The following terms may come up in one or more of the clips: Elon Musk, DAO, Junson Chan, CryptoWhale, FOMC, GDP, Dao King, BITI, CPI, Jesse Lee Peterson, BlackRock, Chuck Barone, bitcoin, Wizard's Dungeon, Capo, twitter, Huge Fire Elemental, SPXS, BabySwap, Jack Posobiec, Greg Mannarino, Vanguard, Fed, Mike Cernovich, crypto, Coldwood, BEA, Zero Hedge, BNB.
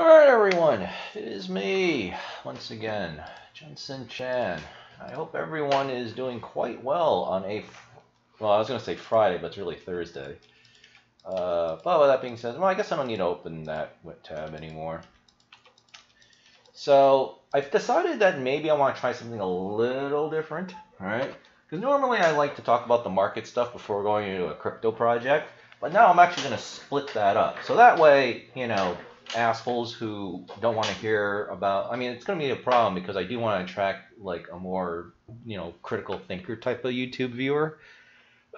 All right, everyone, it is me once again, Junson Chan. I hope everyone is doing quite well on a, well, I was going to say Friday, but it's really Thursday. But with that being said, well, I guess I don't need to open that tab anymore. So I've decided that maybe I want to try something a little different, all right? Because normally I like to talk about the market stuff before going into a crypto project, but now I'm actually going to split that up. So that way, you know, assholes who don't want to hear about, I mean, it's going to be a problem because I do want to attract like a more, you know, critical thinker type of YouTube viewer.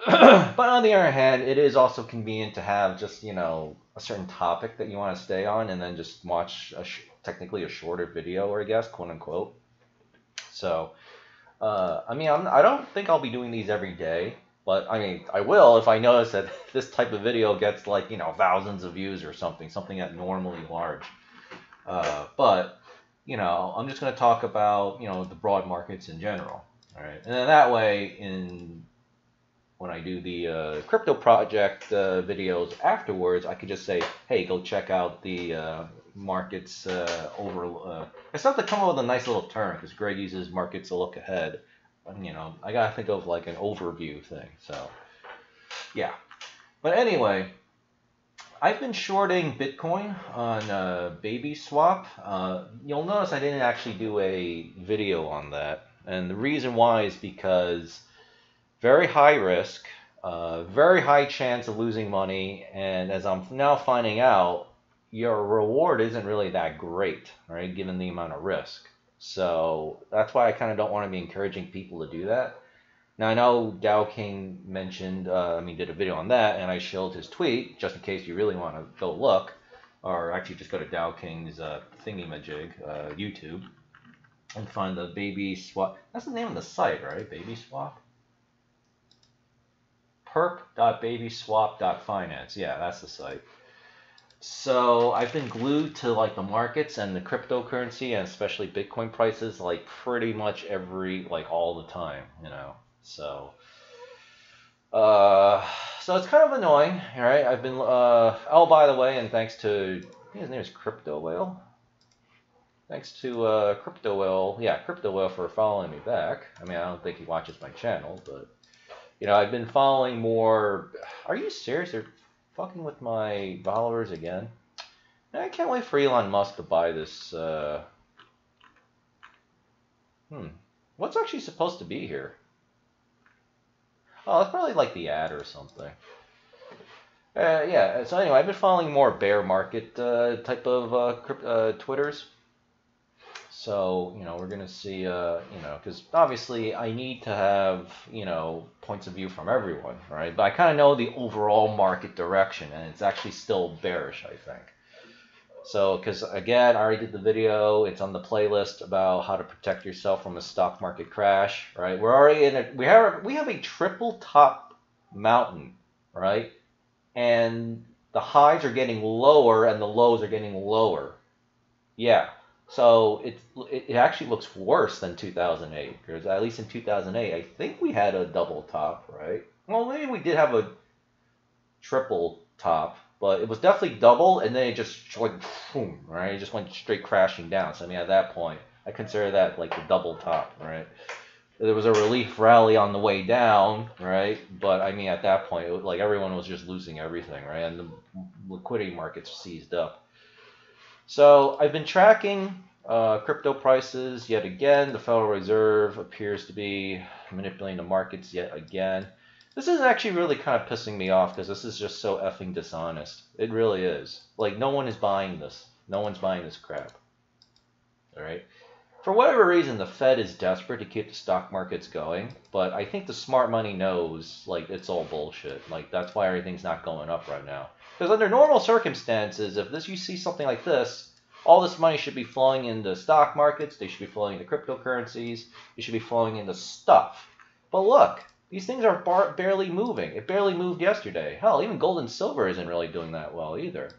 But on the other hand, it is also convenient to have just, you know, a certain topic that you want to stay on and then just watch a technically a shorter video, or I guess, quote unquote. So, I mean, I don't think I'll be doing these every day, but I mean, I will if I notice that this type of video gets like, you know, thousands of views or something abnormally large. But, you know, I'm just going to talk about, you know, the broad markets in general. All right. And then that way, when I do the crypto project videos afterwards, I could just say, hey, go check out the markets over. I still have to come up with a nice little term because Greg uses markets a look ahead. You know, I gotta think of like an overview thing, so yeah. But anyway, I've been shorting Bitcoin on BabySwap. You'll notice I didn't actually do a video on that, and the reason why is because very high risk, very high chance of losing money, and as I'm now finding out, your reward isn't really that great, right, given the amount of risk. So that's why I kind of don't want to be encouraging people to do that. Now, I know Dao King mentioned, I mean, did a video on that, and I shielded his tweet, just in case you really want to go look, or actually just go to Dao King's thingamajig, YouTube, and find the BabySwap. That's the name of the site, right? BabySwap? perp.babyswap.finance. Yeah, that's the site. So I've been glued to like the markets and the cryptocurrency and especially Bitcoin prices like pretty much every, like all the time, you know. So so it's kind of annoying, all right? I've been oh, by the way, and thanks to, I think his name is CryptoWhale. Thanks to CryptoWhale, yeah, CryptoWhale for following me back. I mean, I don't think he watches my channel, but you know, I've been following more. Are you serious? They're fucking with my followers again. I can't wait for Elon Musk to buy this. What's actually supposed to be here? Oh, it's probably like the ad or something. Yeah, so anyway, I've been following more bear market type of Twitters. So, you know, we're going to see, you know, because obviously I need to have, you know, points of view from everyone, right? But I kind of know the overall market direction, and it's actually still bearish, I think. So, because, again, I already did the video. It's on the playlist about how to protect yourself from a stock market crash, right? We're already in a, we have a triple top mountain, right? And the highs are getting lower and the lows are getting lower. Yeah. So it actually looks worse than 2008, because at least in 2008, I think we had a double top, right? Well, maybe we did have a triple top, but it was definitely double, and then it just went boom, right? It just went straight crashing down. So, I mean, at that point, I consider that like the double top, right? There was a relief rally on the way down, right? But, I mean, at that point, it was, like, everyone was just losing everything, right? And the liquidity markets seized up. So I've been tracking crypto prices yet again. The Federal Reserve appears to be manipulating the markets yet again. This is actually really kind of pissing me off because this is just so effing dishonest. It really is. Like, no one is buying this. No one's buying this crap. All right. For whatever reason, the Fed is desperate to keep the stock markets going. But I think the smart money knows, like, it's all bullshit. Like, that's why everything's not going up right now. Because under normal circumstances, if you see something like this, all this money should be flowing into stock markets, they should be flowing into cryptocurrencies, it should be flowing into stuff. But look, these things are barely moving. It barely moved yesterday. Hell, even gold and silver isn't really doing that well either,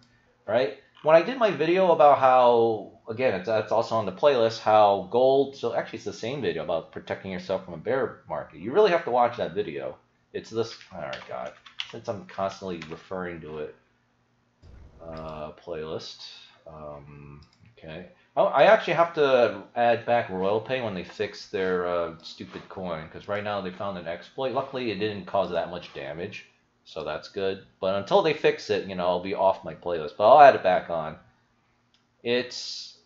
right? When I did my video about how, again, that's also on the playlist, how gold, so actually it's the same video about protecting yourself from a bear market. You really have to watch that video. It's this, oh my God, since I'm constantly referring to it. Playlist. Okay. Oh, I actually have to add back Royal Pay when they fix their stupid coin, because right now they found an exploit. Luckily, it didn't cause that much damage, so that's good. But until they fix it, you know, I'll be off my playlist. But I'll add it back on. It's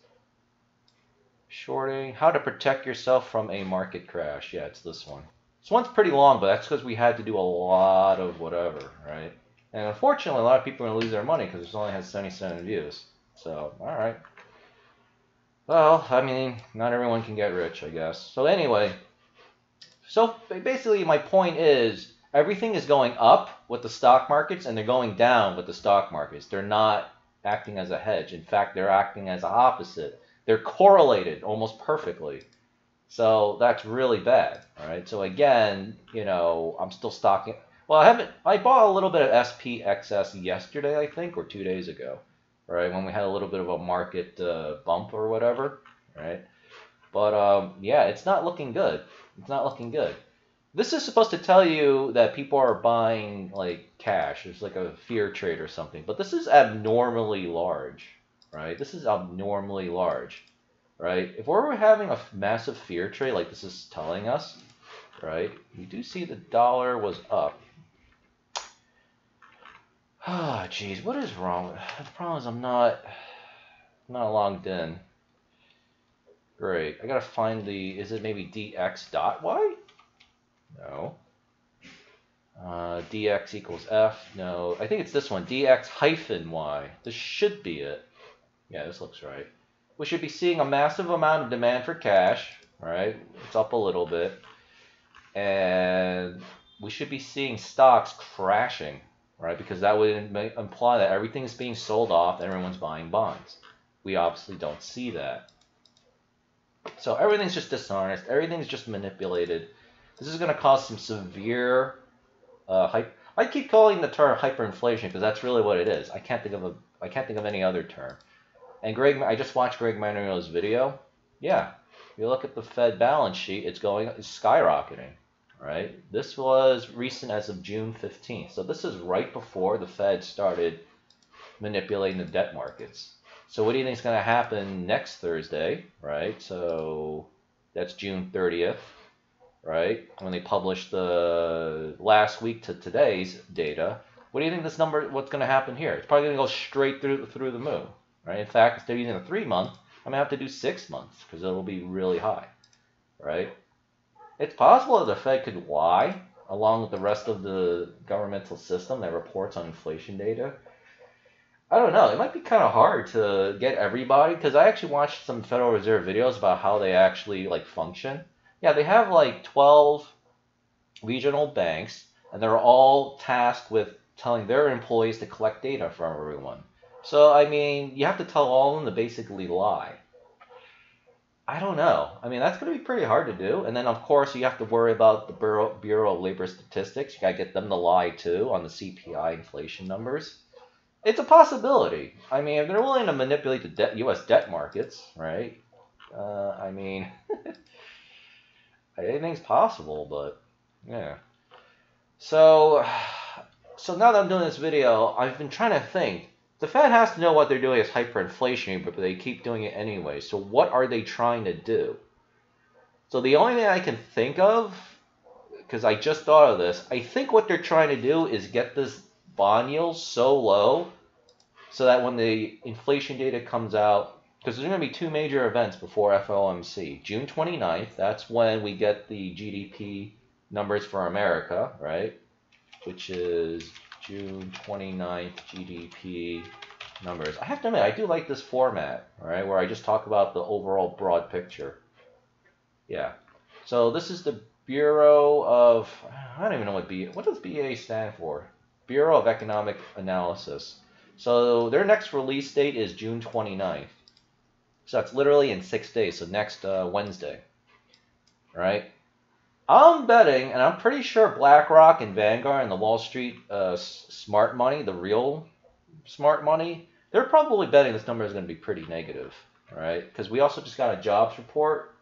shorting. How to protect yourself from a market crash. Yeah, it's this one. This one's pretty long, but that's because we had to do a lot of whatever, right? And unfortunately, a lot of people are going to lose their money because this only has 77 views. So, all right. Well, I mean, not everyone can get rich, I guess. So anyway, so basically my point is everything is going up with the stock markets and they're going down with the stock markets. They're not acting as a hedge. In fact, they're acting as the opposite. They're correlated almost perfectly. So that's really bad, all right? So again, you know, I'm still stocking. Well, I bought a little bit of SPXS yesterday, I think, or 2 days ago. Right, when we had a little bit of a market bump or whatever, right? But yeah, it's not looking good. It's not looking good. This is supposed to tell you that people are buying like cash. It's like a fear trade or something. But this is abnormally large, right? This is abnormally large, right? If we're having a massive fear trade like this is telling us, right? You do see the dollar was up. Oh, geez, what is wrong? The problem is I'm not logged in. Great. I gotta find the, is it maybe dx.y? No. Dx equals f. No, I think it's this one, dx hyphen y. This should be it. Yeah, this looks right. We should be seeing a massive amount of demand for cash, right? It's up a little bit. And we should be seeing stocks crashing. Right, because that would imply that everything's being sold off and everyone's buying bonds. We obviously don't see that. So everything's just dishonest. Everything's just manipulated. This is going to cause some severe hype. I keep calling the term hyperinflation because that's really what it is. I can't think of any other term. And Greg, I just watched Greg Mannarino's video. Yeah, if you look at the Fed balance sheet, it's skyrocketing. Right, this was recent as of June 15th. So this is right before the Fed started manipulating the debt markets. So what do you think is going to happen next Thursday, right? So that's June 30th, right? When they publish the last week to today's data, what do you think this number, what's going to happen here? It's probably going to go straight through the moon, right? In fact, instead of using a 3-month, I'm going to have to do 6 months because it will be really high, right? It's possible that the Fed could lie, along with the rest of the governmental system that reports on inflation data. I don't know. It might be kind of hard to get everybody, because I actually watched some Federal Reserve videos about how they actually like function. Yeah, they have like 12 regional banks, and they're all tasked with telling their employees to collect data from everyone. So, I mean, you have to tell all of them to basically lie. I don't know. I mean, that's going to be pretty hard to do. And then, of course, you have to worry about the Bureau of Labor Statistics. You got to get them to lie, too, on the CPI inflation numbers. It's a possibility. I mean, if they're willing to manipulate the U.S. debt markets, right? I mean, anything's possible, but, yeah. So now that I'm doing this video, I've been trying to think. The Fed has to know what they're doing is hyperinflationary, but they keep doing it anyway. So what are they trying to do? So the only thing I can think of, because I just thought of this, I think what they're trying to do is get this bond yield so low so that when the inflation data comes out, because there's going to be two major events before FOMC. June 29th, that's when we get the GDP numbers for America, right, which is June 29th GDP numbers. I have to admit, I do like this format, all right, where I just talk about the overall broad picture. Yeah. So this is the Bureau of, I don't even know what does BEA stand for? Bureau of Economic Analysis. So their next release date is June 29th. So that's literally in 6 days, so next Wednesday, right? I'm betting, and I'm pretty sure BlackRock and Vanguard and the Wall Street smart money, the real smart money, they're probably betting this number is going to be pretty negative, all right? Because we also just got a jobs report.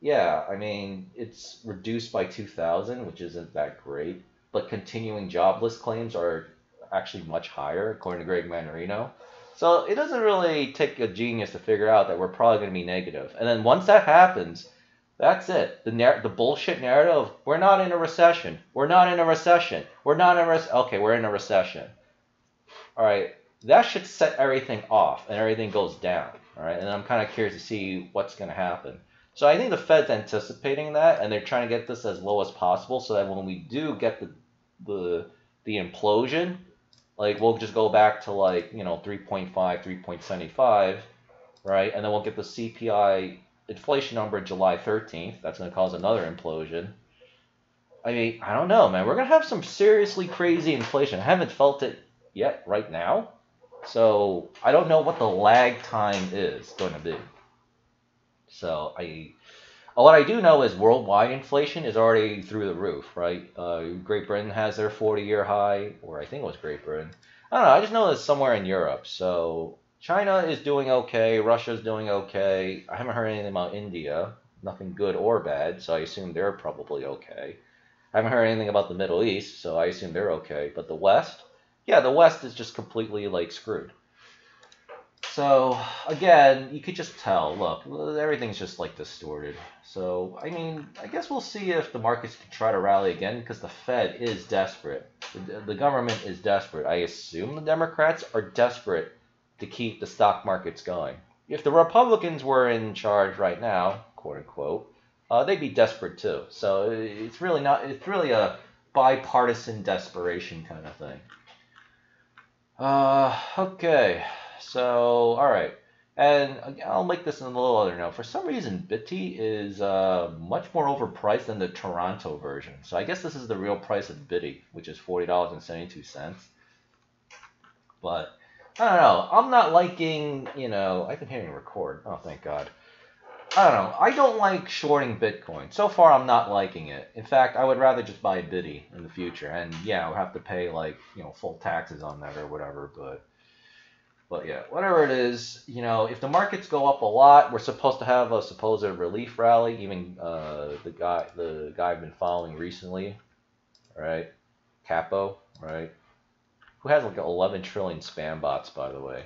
Yeah, I mean, it's reduced by 2,000, which isn't that great, but continuing jobless claims are actually much higher, according to Greg Mannarino. So it doesn't really take a genius to figure out that we're probably going to be negative. And then once that happens, that's it. The bullshit narrative, we're not in a recession. We're not in a recession. We're not in a recession. Okay, we're in a recession. All right, that should set everything off and everything goes down. All right, and I'm kind of curious to see what's going to happen. So I think the Fed's anticipating that, and they're trying to get this as low as possible so that when we do get the implosion, like we'll just go back to like, you know, 3.5, 3.75, right? And then we'll get the CPI inflation number July 13th. That's going to cause another implosion. I mean, I don't know, man. We're going to have some seriously crazy inflation. I haven't felt it yet right now. So I don't know what the lag time is going to be. So what I do know is worldwide inflation is already through the roof, right? Great Britain has their 40-year high, or I think it was Great Britain. I don't know. I just know it's somewhere in Europe. So China is doing okay. Russia's doing okay. I haven't heard anything about India, nothing good or bad, so I assume they're probably okay. I haven't heard anything about the Middle East, so I assume they're okay. But the West, yeah, the West is just completely, like, screwed. So, again, you could just tell, look, everything's just, like, distorted. So, I mean, I guess we'll see if the markets can try to rally again, because the Fed is desperate. The government is desperate. I assume the Democrats are desperate to keep the stock markets going. If the Republicans were in charge right now, quote-unquote, they'd be desperate, too. So, it's really not, it's really a bipartisan desperation kind of thing. Okay. So, all right, and I'll make this in a little other note. For some reason, BITI is much more overpriced than the Toronto version. So I guess this is the real price of BITI, which is $40.72. But I don't know. I'm not liking, you know, I can hear you record. Oh, thank God. I don't know. I don't like shorting Bitcoin. So far, I'm not liking it. In fact, I would rather just buy BITI in the future. And, yeah, I'll have to pay, like, you know, full taxes on that or whatever, But yeah, whatever it is, you know, if the markets go up a lot, we're supposed to have a supposed relief rally. Even the guy I've been following recently, right, Capo, right, who has like 11 trillion spam bots, by the way.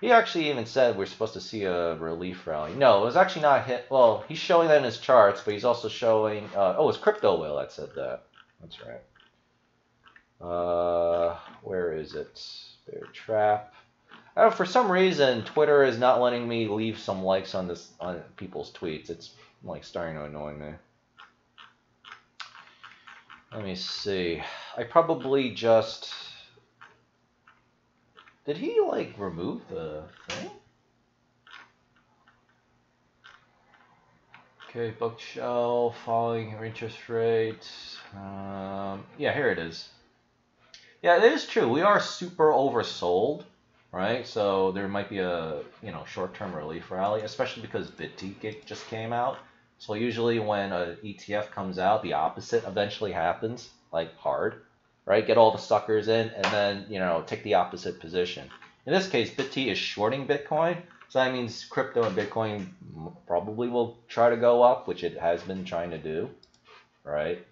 He actually even said we're supposed to see a relief rally. No, it was actually not hit. Well, he's showing that in his charts, but he's also showing. Oh, it's CryptoWhale that said that. That's right. Where is it? Bear trap. For some reason, Twitter is not letting me leave some likes on this on people's tweets. It's like starting to annoy me. Let me see. I probably just did he like remove the thing? Okay, bookshelf falling interest rates. Yeah, here it is. Yeah, it is true. We are super oversold. Right, so there might be a, you know, short-term relief rally, especially because BitTicket just came out. So usually when an ETF comes out, the opposite eventually happens, like hard, right? Get all the suckers in and then, you know, take the opposite position. In this case, BitTi is shorting Bitcoin, so that means crypto and Bitcoin probably will try to go up, which it has been trying to do, right?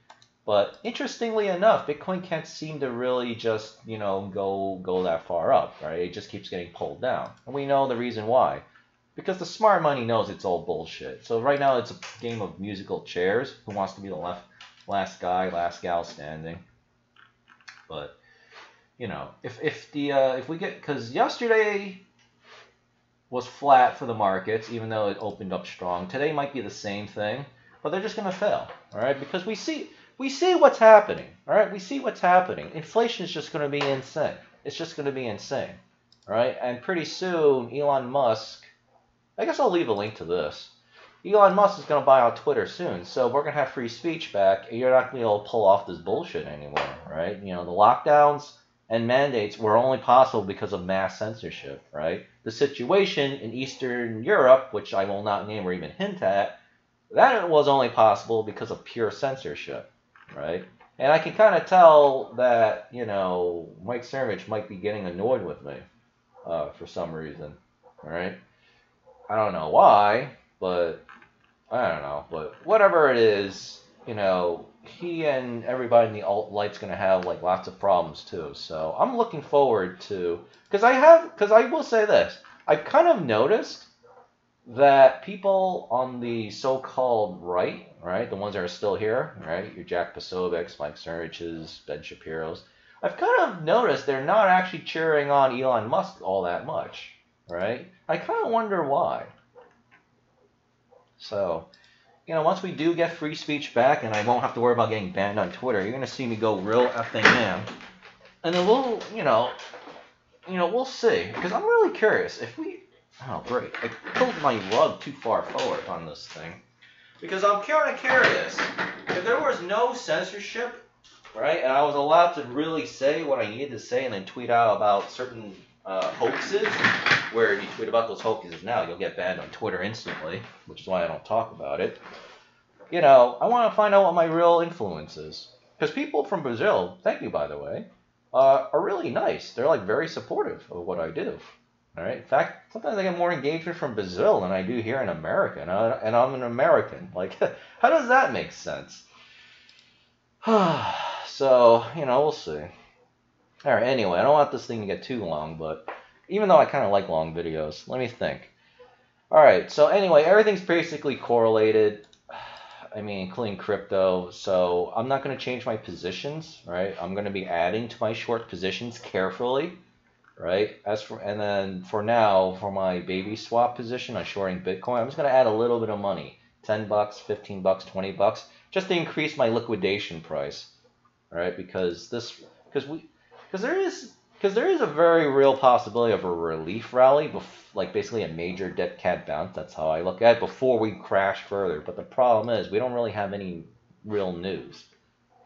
But interestingly enough, Bitcoin can't seem to really just, you know, go that far up, right? It just keeps getting pulled down. And we know the reason why. Because the smart money knows it's all bullshit. So right now it's a game of musical chairs. Who wants to be the last guy, last gal standing? But, you know, if we get... Because yesterday was flat for the markets, even though it opened up strong. Today might be the same thing, but they're just going to fail, all right? Because we see... We see what's happening, all right? We see what's happening. Inflation is just going to be insane. It's just going to be insane, all right? And pretty soon, Elon Musk, I guess I'll leave a link to this. Elon Musk is going to buy out Twitter soon, so we're going to have free speech back, and you're not going to be able to pull off this bullshit anymore, right? You know, the lockdowns and mandates were only possible because of mass censorship, right? The situation in Eastern Europe, which I will not name or even hint at, that was only possible because of pure censorship. Right? And I can kind of tell that, you know, Mike Cernovich might be getting annoyed with me for some reason. All right? I don't know why, but I don't know. But whatever it is, you know, he and everybody in the alt-right's going to have, like, lots of problems, too. So I'm looking forward to, because I will say this, I've kind of noticed that people on the so-called right, the ones that are still here, your Jack Posobiec, Mike Cernovich's, Ben Shapiro's, I've kind of noticed they're not actually cheering on Elon Musk all that much, I kind of wonder why. So, you know, once we do get free speech back and I won't have to worry about getting banned on Twitter, you're going to see me go real effing ham. And then we'll, we'll see. Because I'm really curious if we... Oh, great. I pulled my rug too far forward on this thing. Because I'm kind of curious. If there was no censorship, and I was allowed to really say what I needed to say and then tweet out about certain hoaxes, where if you tweet about those hoaxes now, you'll get banned on Twitter instantly, which is why I don't talk about it. You know, I want to find out what my real influence is. Because people from Brazil, thank you, by the way, are really nice. They're, like, very supportive of what I do. In fact, sometimes I get more engagement from Brazil than I do here in America, and I'm an American. Like, how does that make sense? So, we'll see. All right, anyway, I don't want this thing to get too long, but even though I kind of like long videos, let me think. All right, so anyway, everything's basically correlated, including crypto, so I'm not going to change my positions, I'm going to be adding to my short positions carefully. And then for now, for my BabySwap position on shorting Bitcoin, I'm just going to add a little bit of money, 10 bucks, 15 bucks, 20 bucks, just to increase my liquidation price. Because there is a very real possibility of a relief rally, like basically a major dead cat bounce. That's how I look at it, before we crash further. But the problem is we don't really have any real news.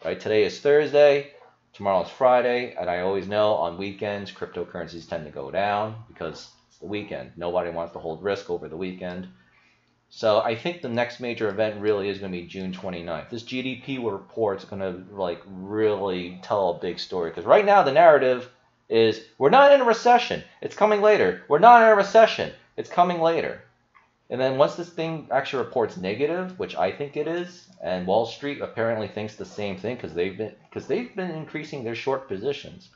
Today is Thursday. Tomorrow is Friday, and I always know on weekends cryptocurrencies tend to go down because it's the weekend. Nobody wants to hold risk over the weekend. So I think the next major event really is going to be June 29th. This GDP report is going to really tell a big story, because right now the narrative is we're not in a recession. It's coming later. We're not in a recession. It's coming later. And then once this thing actually reports negative, which I think it is, and Wall Street apparently thinks the same thing because they've been increasing their short positions,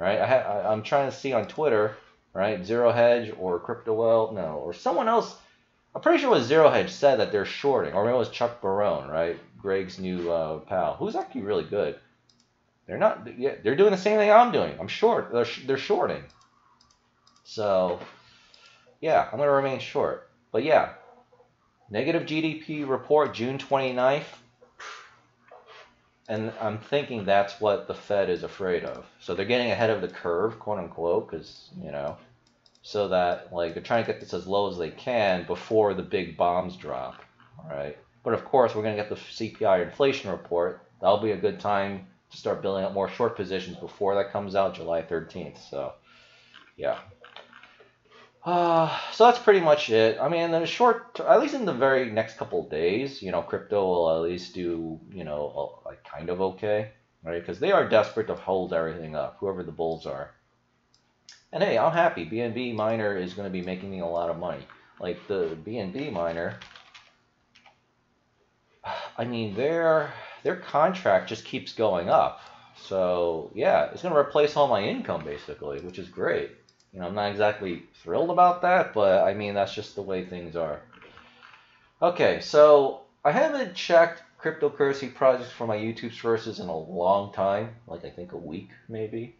I'm trying to see on Twitter, Zero Hedge or CryptoWhale, or someone else. I'm pretty sure it was Zero Hedge said that they're shorting, or maybe it was Chuck Barone, Greg's new pal, who's actually really good. They're doing the same thing I'm doing. I'm short. They're shorting. So, yeah, I'm gonna remain short. But yeah, negative GDP report June 29th, and I'm thinking that's what the Fed is afraid of. So they're getting ahead of the curve, quote unquote, because, so that, they're trying to get this as low as they can before the big bombs drop, But of course, we're going to get the CPI inflation report. That'll be a good time to start building up more short positions before that comes out July 13th, so yeah. So that's pretty much it. At least in the very next couple of days, crypto will at least do, kind of okay, Because they are desperate to hold everything up, whoever the bulls are. And hey, I'm happy. BNB miner is going to be making me a lot of money. The BNB miner, their contract just keeps going up. So yeah, it's going to replace all my income basically, which is great. I'm not exactly thrilled about that, but that's just the way things are. Okay, so I haven't checked cryptocurrency projects for my YouTube sources in a long time, I think a week maybe,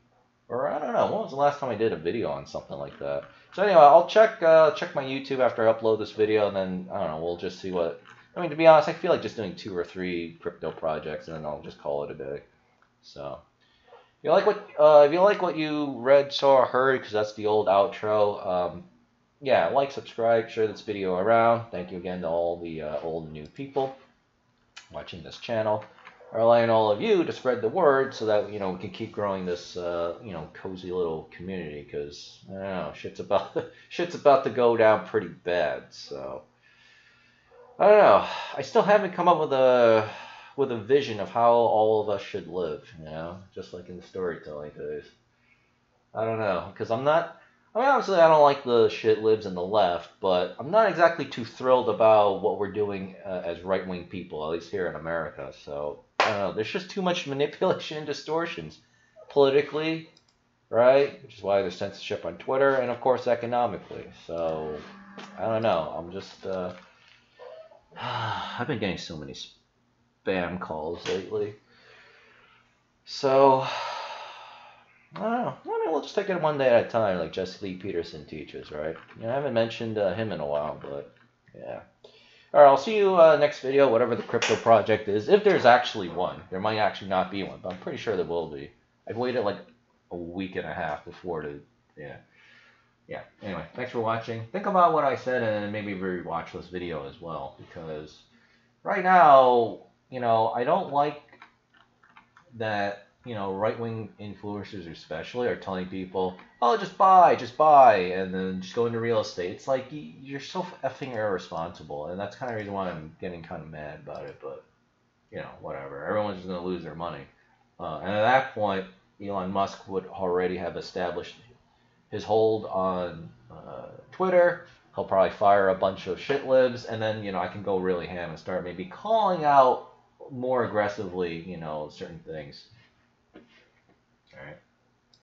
or I don't know. When was the last time I did a video on something like that? So anyway, I'll check my YouTube after I upload this video, and then I don't know. We'll just see what. To be honest, I feel like just doing 2 or 3 crypto projects, and then I'll just call it a day. So. If you like what you read, saw, or heard, because that's the old outro, yeah, like, subscribe, share this video around. Thank you again to all the old and new people watching this channel. I rely on all of you to spread the word so that, we can keep growing this, cozy little community, because, I don't know, shit's about to go down pretty bad, so. I don't know. I still haven't come up with a vision of how all of us should live, just like in the storytelling days. I don't know, because I'm not, I mean, obviously, I don't like the shit libs and the left, but I'm not exactly too thrilled about what we're doing as right-wing people, at least here in America. So, I don't know. There's just too much manipulation and distortions politically, right? Which is why there's censorship on Twitter, and, of course, economically. So, I don't know. I'm just... I've been getting so many spam calls lately. So... I don't know. I mean, we'll just take it one day at a time, like Jesse Lee Peterson teaches, right? You know, I haven't mentioned him in a while, but yeah. All right, I'll see you next video, whatever the crypto project is. If there's actually one. There might actually not be one, but I'm pretty sure there will be. I've waited like a week and a half before to, yeah. Yeah, anyway, thanks for watching. Think about what I said and maybe rewatch this video as well, because right now, you know, I don't like that... You know, right-wing influencers especially are telling people, oh, just buy, and then just go into real estate. It's like, you're so effing irresponsible, and that's kind of the reason why I'm getting kind of mad about it, but, you know, whatever. Everyone's just going to lose their money. And at that point, Elon Musk would already have established his hold on Twitter. He'll probably fire a bunch of shitlibs, and then, you know, I can go really ham and start maybe calling out more aggressively, you know, certain things. All right.